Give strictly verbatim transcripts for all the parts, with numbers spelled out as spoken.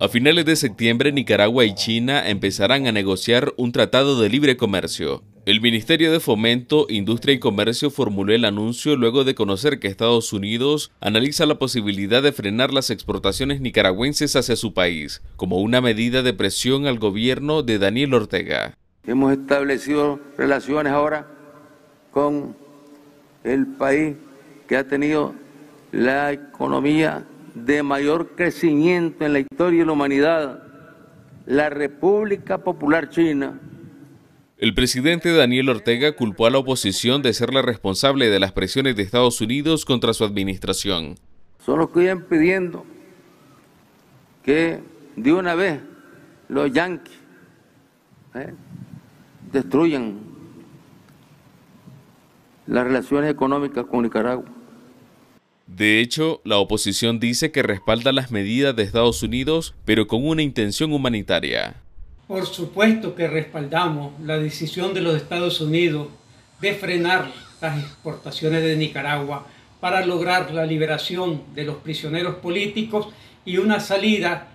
A finales de septiembre, Nicaragua y China empezarán a negociar un tratado de libre comercio. El Ministerio de Fomento, Industria y Comercio formuló el anuncio luego de conocer que Estados Unidos analiza la posibilidad de frenar las exportaciones nicaragüenses hacia su país, como una medida de presión al gobierno de Daniel Ortega. Hemos establecido relaciones ahora con el país que ha tenido la economía de mayor crecimiento en la historia de la humanidad, la República Popular China. El presidente Daniel Ortega culpó a la oposición de ser la responsable de las presiones de Estados Unidos contra su administración. Son los que vienen pidiendo que de una vez los yanquis ¿eh? destruyan las relaciones económicas con Nicaragua. De hecho, la oposición dice que respalda las medidas de Estados Unidos, pero con una intención humanitaria. Por supuesto que respaldamos la decisión de los Estados Unidos de frenar las exportaciones de Nicaragua para lograr la liberación de los prisioneros políticos y una salida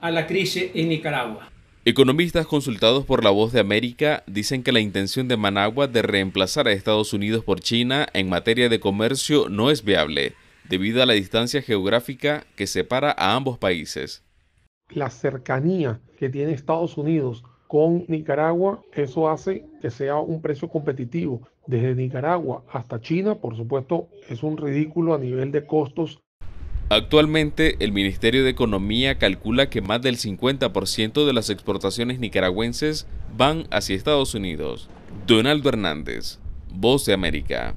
a la crisis en Nicaragua. Economistas consultados por La Voz de América dicen que la intención de Managua de reemplazar a Estados Unidos por China en materia de comercio no es viable, debido a la distancia geográfica que separa a ambos países. La cercanía que tiene Estados Unidos con Nicaragua, eso hace que sea un precio competitivo. Desde Nicaragua hasta China, por supuesto, es un ridículo a nivel de costos. Actualmente, el Ministerio de Economía calcula que más del cincuenta por ciento de las exportaciones nicaragüenses van hacia Estados Unidos. Donaldo Hernández, Voz de América.